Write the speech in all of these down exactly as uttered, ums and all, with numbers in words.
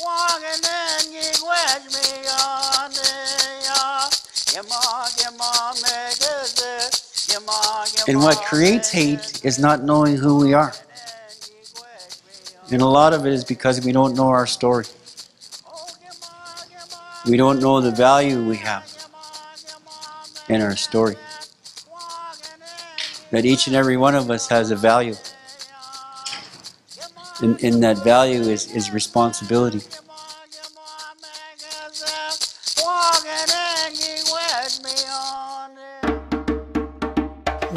walking in ye wedge me on the. And what creates hate is not knowing who we are. And a lot of it is because we don't know our story. We don't know the value we have in our story. That each and every one of us has a value. And, and that value is, is responsibility.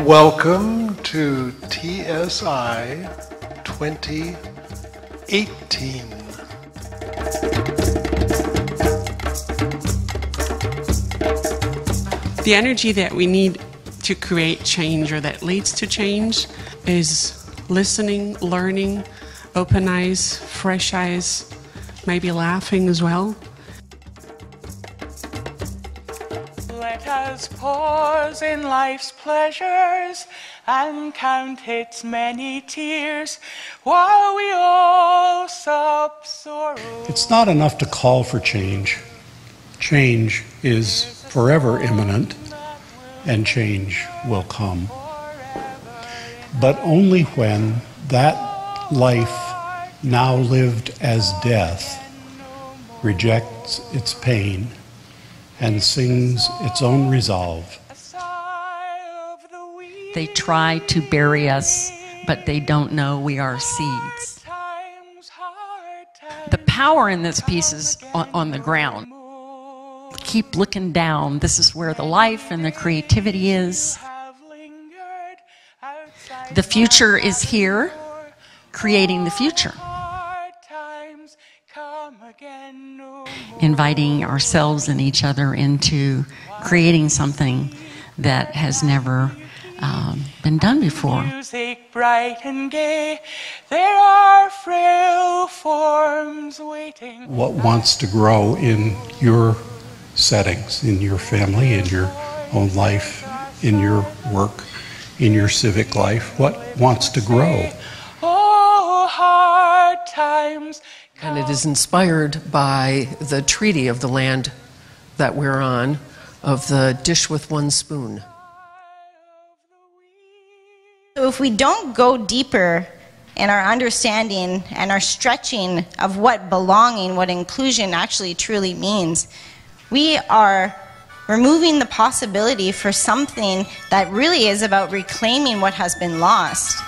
Welcome to T S I twenty eighteen. The energy that we need to create change, or that leads to change, is listening, learning, open eyes, fresh eyes, maybe laughing as well. Let us pause in life's pleasures and count its many tears while we all sup sorrow. It's not enough to call for change. Change is forever imminent, and change will come. But only when that life, now lived as death, rejects its pain and sings its own resolve. They try to bury us, but they don't know we are seeds. The power in this piece is on, on the ground. Keep looking down. This is where the life and the creativity is. The future is here, creating the future. Inviting ourselves and each other into creating something that has never um, been done before. Music bright and gay, there are frail forms waiting. What wants to grow in your settings, in your family, in your own life, in your work, in your civic life? What wants to grow? Oh, hard times. And it is inspired by the treaty of the land that we're on, of the Dish with One Spoon. So if we don't go deeper in our understanding and our stretching of what belonging, what inclusion actually truly means, we are removing the possibility for something that really is about reclaiming what has been lost,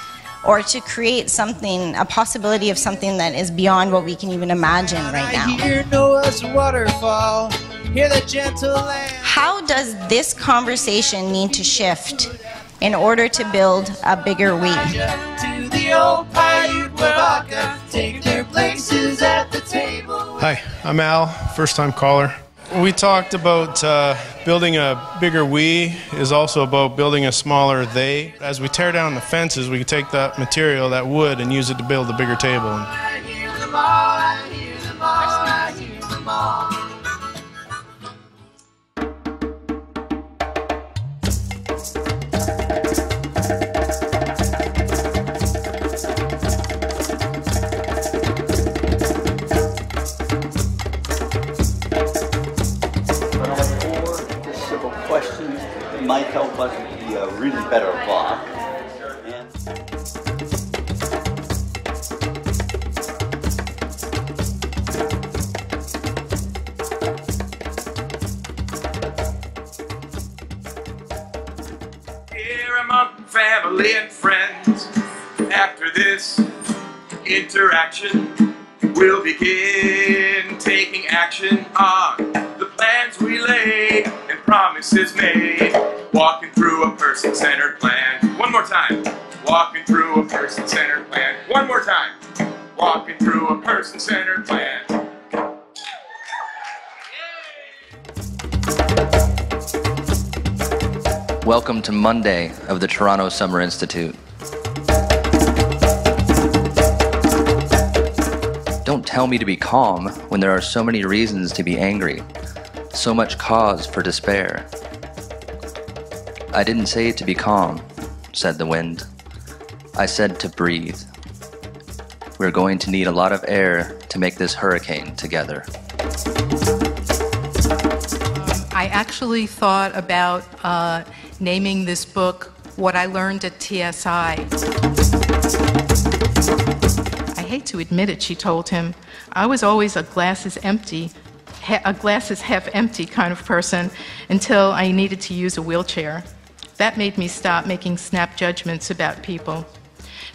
or to create something, a possibility of something that is beyond what we can even imagine right now. Hear Noah's waterfall, hear the gentle land. How does this conversation need to shift in order to build a bigger we? To the old Paiute Wabaka, take their places at the table. Hi, I'm Al, first time caller. We talked about uh, building a bigger we is also about building a smaller they. As we tear down the fences, we can take that material, that wood, and use it to build a bigger table. Might help us be a really better block. Here among family and friends, after this interaction, we'll begin taking action on the plans we laid and promises made. Walking through a person-centered plan. One more time. Walking through a person-centered plan. One more time. Walking through a person-centered plan. Welcome to Monday of the Toronto Summer Institute. Don't tell me to be calm when there are so many reasons to be angry, so much cause for despair. I didn't say to be calm, said the wind. I said to breathe. We're going to need a lot of air to make this hurricane together. I actually thought about uh, naming this book What I Learned at T S I. I hate to admit it, she told him. I was always a glass is empty, a glass is half empty kind of person until I needed to use a wheelchair. That made me stop making snap judgments about people.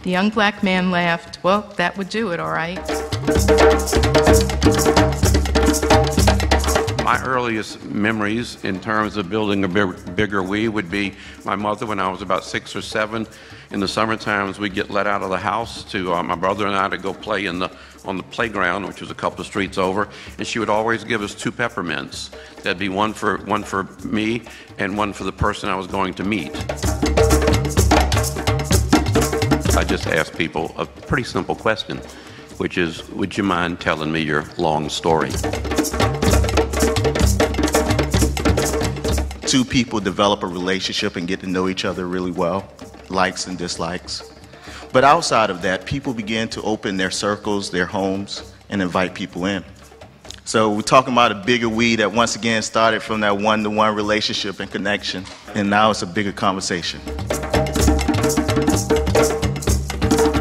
The young black man laughed. Well, that would do it, all right. My earliest memories in terms of building a big, bigger we would be my mother when I was about six or seven. In the summer times, we'd get let out of the house to uh, my brother and I to go play in the, on the playground, which was a couple of streets over, and she would always give us two peppermints. That'd be one for, one for me and one for the person I was going to meet. I just asked people a pretty simple question, which is, would you mind telling me your long story? Two people develop a relationship and get to know each other really well, likes and dislikes. But outside of that, people begin to open their circles, their homes, and invite people in. So we're talking about a bigger we that once again started from that one-to-one relationship and connection, and now it's a bigger conversation.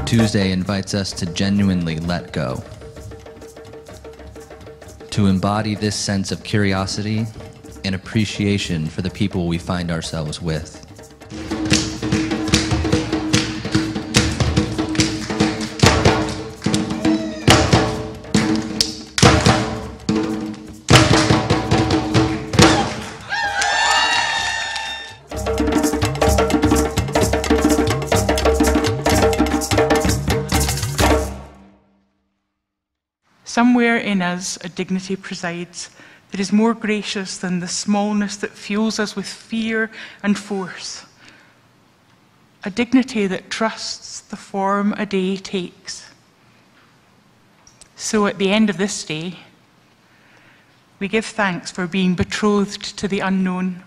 Tuesday invites us to genuinely let go, to embody this sense of curiosity and appreciation for the people we find ourselves with. Somewhere in us a dignity presides that is more gracious than the smallness that fuels us with fear and force. A dignity that trusts the form a day takes. So at the end of this day, we give thanks for being betrothed to the unknown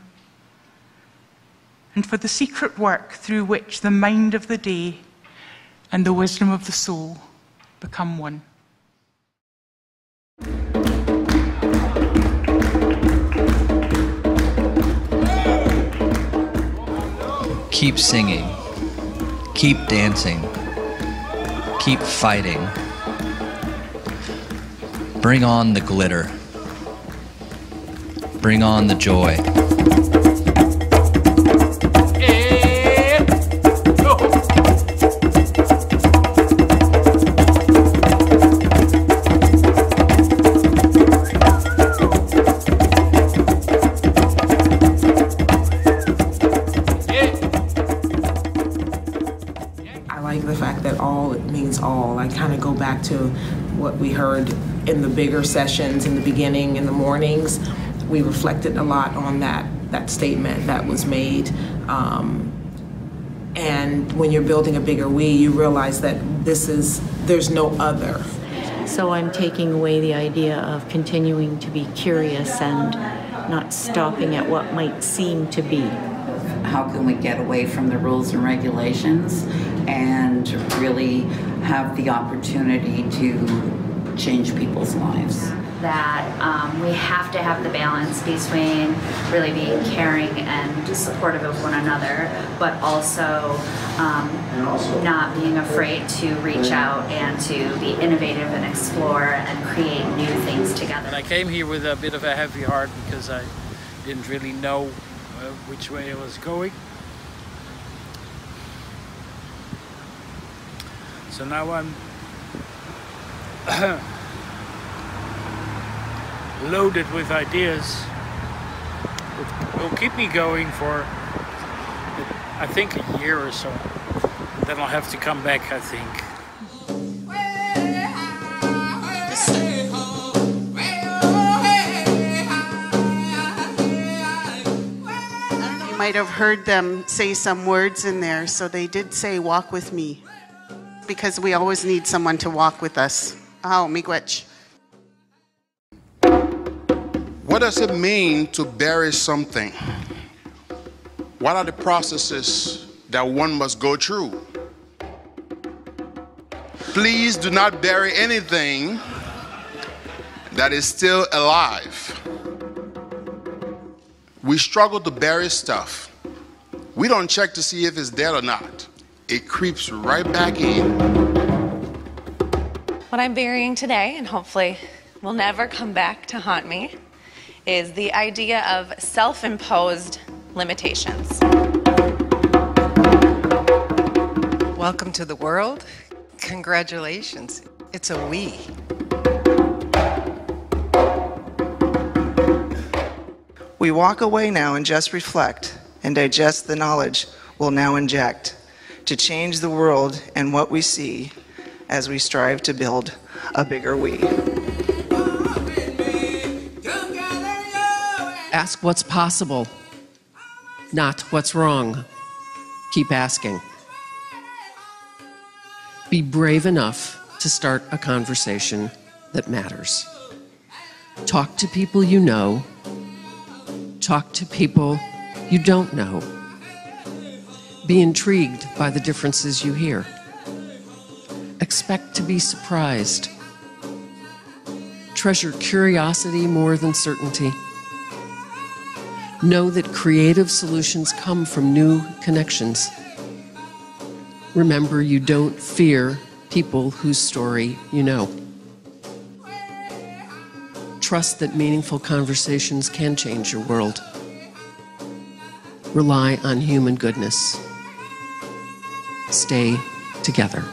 and for the secret work through which the mind of the day and the wisdom of the soul become one. Keep singing, keep dancing, keep fighting. Bring on the glitter. Bring on the joy. To what we heard in the bigger sessions in the beginning, in the mornings, we reflected a lot on that that statement that was made. Um, and when you're building a bigger we, you realize that this is there's no other. So I'm taking away the idea of continuing to be curious and not stopping at what might seem to be. How can we get away from the rules and regulations and really have the opportunity to change people's lives? That um, we have to have the balance between really being caring and supportive of one another, but also, um, also not being afraid to reach out and to be innovative and explore and create new things together. And I came here with a bit of a heavy heart because I didn't really know Uh, which way it was going. So now I'm loaded with ideas that will keep me going for I think a year or so. Then I'll have to come back, I think. Might have heard them say some words in there, so they did say walk with me, because we always need someone to walk with us. Oh, miigwech. What does it mean to bury something? What are the processes that one must go through? Please do not bury anything that is still alive. We struggle to bury stuff. We don't check to see if it's dead or not. It creeps right back in. What I'm burying today, and hopefully will never come back to haunt me, is the idea of self-imposed limitations. Welcome to the world. Congratulations. It's a we. We walk away now and just reflect and digest the knowledge we'll now inject to change the world and what we see as we strive to build a bigger we. Ask what's possible, not what's wrong. Keep asking. Be brave enough to start a conversation that matters. Talk to people you know. Talk to people you don't know. Be intrigued by the differences you hear. Expect to be surprised. Treasure curiosity more than certainty. Know that creative solutions come from new connections. Remember, you don't fear people whose story you know. Trust that meaningful conversations can change your world. Rely on human goodness. Stay together.